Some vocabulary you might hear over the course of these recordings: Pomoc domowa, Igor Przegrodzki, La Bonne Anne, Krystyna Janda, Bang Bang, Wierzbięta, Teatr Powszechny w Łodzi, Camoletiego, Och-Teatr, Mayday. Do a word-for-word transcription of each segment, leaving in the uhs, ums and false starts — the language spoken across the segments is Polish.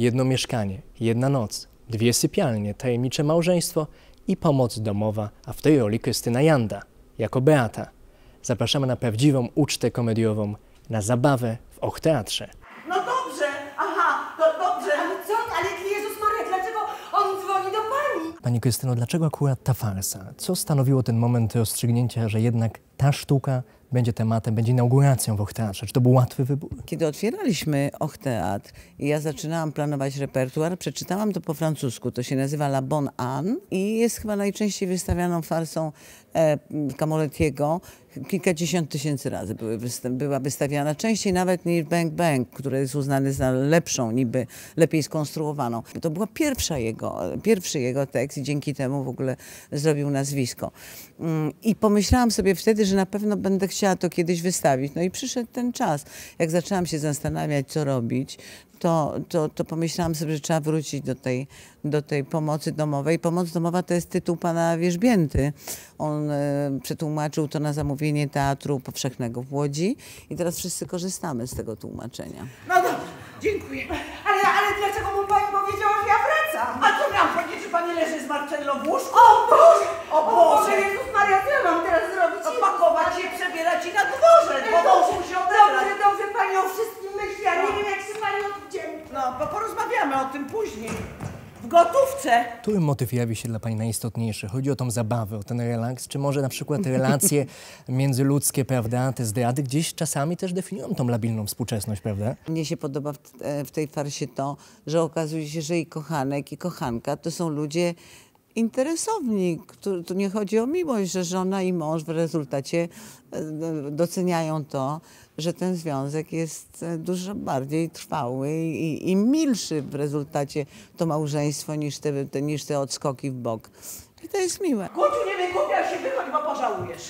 jedno mieszkanie, jedna noc, dwie sypialnie, tajemnicze małżeństwo i pomoc domowa, a w tej roli Krystyna Janda, jako Beata. Zapraszamy na prawdziwą ucztę komediową, na zabawę w Och-Teatrze. No dobrze, aha, to dobrze. Ale co? Ale Jezus Maria, dlaczego on dzwoni do pani? Pani Krystyno, dlaczego akurat ta farsa? Co stanowiło ten moment rozstrzygnięcia, że jednak ta sztuka będzie tematem, będzie inauguracją w Och-Teatrze? Czy to był łatwy wybór? Kiedy otwieraliśmy Och-Teatr i ja zaczynałam planować repertuar, przeczytałam to po francusku. To się nazywa La Bonne Anne i jest chyba najczęściej wystawianą farsą e, Camoletiego. Kilkadziesiąt tysięcy razy były wysta była wystawiana, częściej nawet niż Bang Bang, który jest uznany za lepszą, niby lepiej skonstruowaną. To była pierwsza jego, pierwszy jego tekst i dzięki temu w ogóle zrobił nazwisko. Mm, I pomyślałam sobie wtedy, że na pewno będę chciała to kiedyś wystawić. No i przyszedł ten czas. Jak zaczęłam się zastanawiać, co robić, to, to, to pomyślałam sobie, że trzeba wrócić do tej, do tej pomocy domowej. Pomoc domowa to jest tytuł pana Wierzbięty. On e, przetłumaczył to na zamówienie Teatru Powszechnego w Łodzi i teraz wszyscy korzystamy z tego tłumaczenia. No dobrze, dziękuję. Ale, ale dlaczego mu pani powiedziała, że ja wracam? A co miałam powiedzieć, że pani leży z Marcello w łóżku? O Boże! O Boże! O Boże, Jezus Maria, co ja mam teraz zrobić? Opakować się, przebierać i na dworze, bo muszą się odebrać. Dobrze, dobrze, pani o wszystkim myśli, ja nie wiem, jak się pani oddzieli. No, bo porozmawiamy o tym później. W gotówce! Który motyw jawi się dla pani najistotniejszy? Chodzi o tą zabawę, o ten relaks, czy może na przykład relacje międzyludzkie, prawda, te zdrady gdzieś czasami też definiują tą labilną współczesność, prawda? Mnie się podoba w tej farsie to, że okazuje się, że i kochanek, i kochanka to są ludzie interesowni. Tu nie chodzi o miłość, że żona i mąż w rezultacie doceniają to, że ten związek jest dużo bardziej trwały i, i milszy w rezultacie to małżeństwo niż te, te, niż te odskoki w bok. I to jest miłe. Kuciu, nie wykupiaj się, wychodź, bo pożałujesz.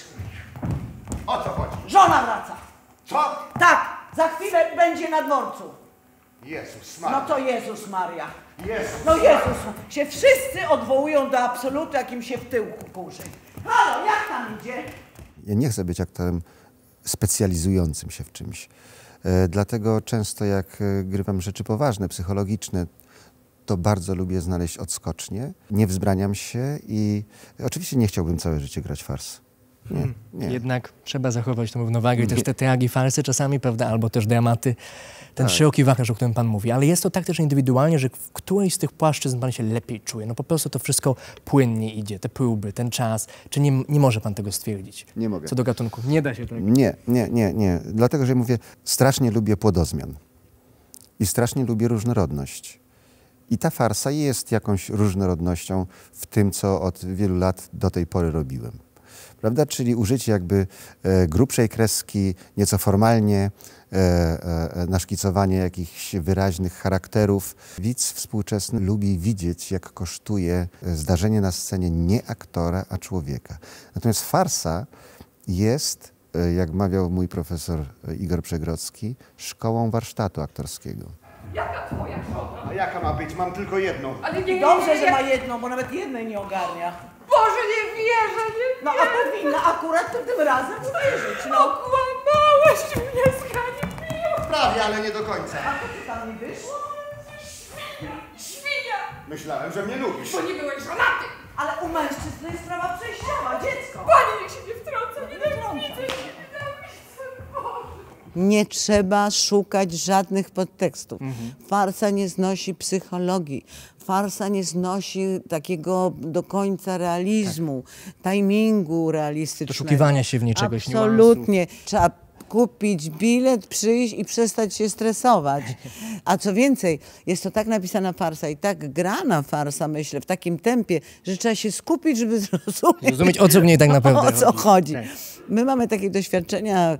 O co chodzi? Żona wraca. Co? Tak, za chwilę będzie na dworcu. Jezus Maria. No to Jezus Maria. Jezus no Jezus, Maria. Się wszyscy odwołują do absolutu, jakim się w tyłku kurzy. Halo, jak tam idzie? Ja nie chcę być aktorem specjalizującym się w czymś. E, dlatego często jak grywam rzeczy poważne, psychologiczne, to bardzo lubię znaleźć odskocznie. Nie wzbraniam się i oczywiście nie chciałbym całe życie grać fars. Nie, nie. Jednak trzeba zachować tą równowagę i też te tragi, farsy czasami, prawda, albo też dramaty. Ten tak. szeroki wachlarz, o którym pan mówi. Ale jest to tak też indywidualnie, że w której z tych płaszczyzn pan się lepiej czuje. No po prostu to wszystko płynnie idzie, te próby, ten czas. Czy nie, nie może pan tego stwierdzić? Nie mogę. Co do gatunków, nie da się tego. Nie, nie, nie, nie. Dlatego, że mówię, strasznie lubię płodozmian. I strasznie lubię różnorodność. I ta farsa jest jakąś różnorodnością w tym, co od wielu lat do tej pory robiłem. Prawda? Czyli użycie jakby e, grubszej kreski, nieco formalnie, e, e, naszkicowanie jakichś wyraźnych charakterów. Widz współczesny lubi widzieć, jak kosztuje zdarzenie na scenie nie aktora, a człowieka. Natomiast farsa jest, jak mawiał mój profesor Igor Przegrodzki, szkołą warsztatu aktorskiego. Jaka twoja żona? A jaka ma być? Mam tylko jedną. Ale nie, dobrze, że ma jedną, bo nawet jednej nie ogarnia. Boże, nie wierzę, nie wierzę. No a powinna akurat tym, tym razem uwierzyć, no. Okłamałaś mnie, zganibiła. Prawie, ale nie do końca. A co ty tam mi wyszło? Świnia, świnia. Myślałem, że mnie lubisz. Bo nie byłeś żonaty. Ale u mężczyzn jest sprawa przejściowa, dziecko. Pani, niech się nie wtrąca, nie nienawidzę się, nienawidzę, Boże. Nie trzeba szukać żadnych podtekstów. Mhm. Farsa nie znosi psychologii. Farsa nie znosi takiego do końca realizmu, tak. timingu realistycznego. Doszukiwania się w niczego. Absolutnie. Trzeba kupić bilet, przyjść i przestać się stresować. A co więcej, jest to tak napisana farsa i tak grana farsa, myślę, w takim tempie, że trzeba się skupić, żeby zrozumieć, zrozumieć o co mnie tak naprawdę o co chodzi. Tak. My mamy takie doświadczenia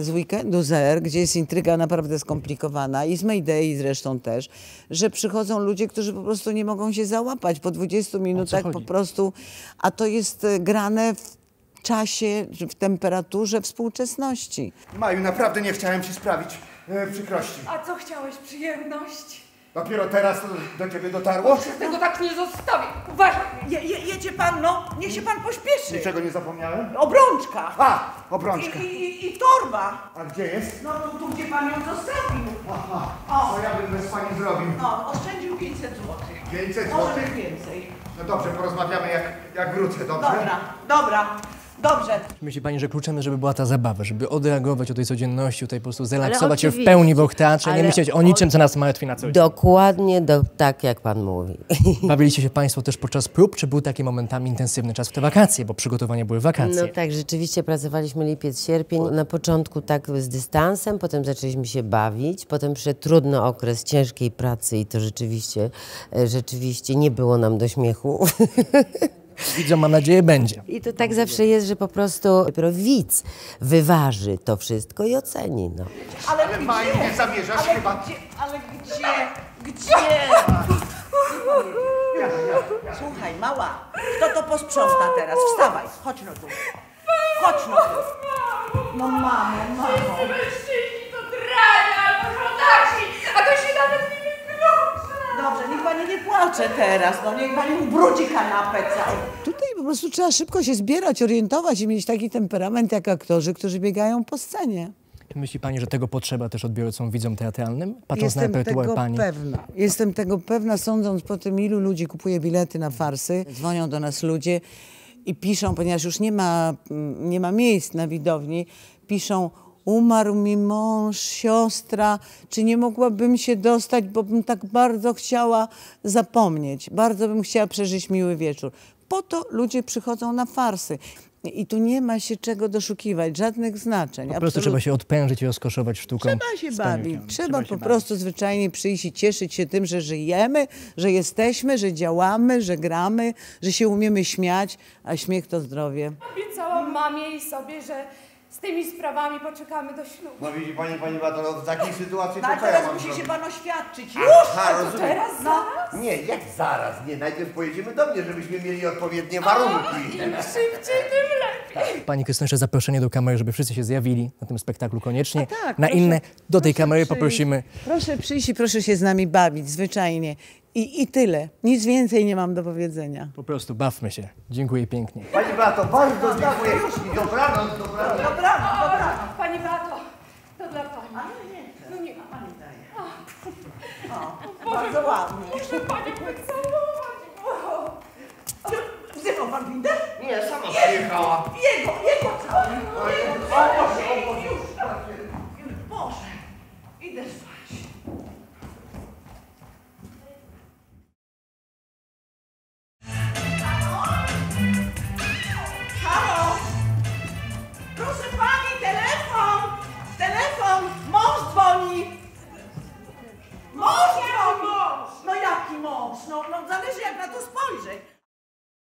z Weekendu Z R, gdzie jest intryga naprawdę skomplikowana i z Mayday zresztą też, że przychodzą ludzie, którzy po prostu nie mogą się załapać po dwudziestu minutach po prostu, a to jest grane w czasie, w temperaturze współczesności. Maju, naprawdę nie chciałem ci sprawić e, przykrości. A co chciałeś? Przyjemność? Dopiero teraz do ciebie dotarło? Przez tego tak nie zostawię. Uważaj. Je, je, jedzie pan, no. Niech się pan pośpieszy. Niczego nie zapomniałem? Obrączka. A, obrączka. I, i, i torba. A gdzie jest? No tu, tu gdzie pan ją zostawił. Aha, o. Co ja bym bez pani zrobił? No, oszczędził pięćset złotych. pięćset złotych? Może więcej. No dobrze, porozmawiamy jak, jak wrócę, dobrze? Dobra, dobra. Dobrze. Myśli pani, że kluczem, żeby była ta zabawa, żeby odreagować o tej codzienności, tutaj po prostu zrelaksować się w pełni w Och-Teatrze, nie myśleć o niczym, co nas martwi na co dzień. Dokładnie do, tak, jak pan mówi. Bawiliście się państwo też podczas prób, czy był taki momentami intensywny czas w te wakacje, bo przygotowania były wakacje? No tak, rzeczywiście pracowaliśmy lipiec, sierpień. Na początku tak z dystansem, potem zaczęliśmy się bawić, potem przyszedł trudny okres ciężkiej pracy i to rzeczywiście, rzeczywiście nie było nam do śmiechu. Widzę, mam nadzieję, będzie. I to tak zawsze jest, że po prostu widz wyważy to wszystko i oceni. No. Ale, ale Maju, nie zamierzasz ale chyba. Gdzie, ale gdzie? Gdzie? Ja, ja, ja. Słuchaj, mała, kto to posprząta teraz? Wstawaj, chodź no tu. Chodź no tu. No mamo, mamo. Wszyscy mężczyźni to drani albo żołdaci, a to się nawet nie wyklucza. Dobrze, niech pani nie płacze teraz, no niech pani ubrudzi kanapę całą. Tutaj po prostu trzeba szybko się zbierać, orientować i mieć taki temperament jak aktorzy, którzy biegają po scenie. Czy myśli pani, że tego potrzeba też odbiorcom, widzom teatralnym? Patrząc na repertuar pani. Jestem tego pewna. Jestem tego pewna, sądząc po tym, ilu ludzi kupuje bilety na farsy. Dzwonią do nas ludzie i piszą, ponieważ już nie ma, nie ma miejsc na widowni, piszą: umarł mi mąż, siostra, czy nie mogłabym się dostać, bo bym tak bardzo chciała zapomnieć, bardzo bym chciała przeżyć miły wieczór. Po to ludzie przychodzą na farsy. I tu nie ma się czego doszukiwać, żadnych znaczeń. Po prostu absolutnie. Trzeba się odpężyć i rozkoszować sztuką. Trzeba się bawić, trzeba, trzeba się po bawić. prostu zwyczajnie przyjść i cieszyć się tym, że żyjemy, że jesteśmy, że działamy, że gramy, że się umiemy śmiać, a śmiech to zdrowie. Obiecałam mamie i sobie, że z tymi sprawami poczekamy do ślubu. No widzi pani, pani Bato, w takiej sytuacji... No ale teraz ja musi się pan oświadczyć. Już! Aha, to teraz? Zaraz? Nie, jak zaraz? Nie, najpierw pojedziemy do mnie, żebyśmy mieli odpowiednie warunki. Im szybciej, tym lepiej. Tak. Pani Krystyno, jeszcze zaproszenie do kamery, żeby wszyscy się zjawili na tym spektaklu koniecznie. A tak, na proszę, inne do tej kamery przyjść. Poprosimy. Proszę przyjść i proszę się z nami bawić, zwyczajnie. I, I tyle. Nic więcej nie mam do powiedzenia. Po prostu bawmy się. Dziękuję pięknie. Pani Beato, bardzo dziękuję. Dobranoc, dobranoc. Dobranoc, dobranoc. Pani Beato, to dla pani. Ale nie, no nie, pani daje. O, bardzo ładnie. Muszę panią pocałować. Wzywał pan windę? Nie, sama przyjechała. Jego, jego cały. Już, Boże, idę spać. Proszę pana!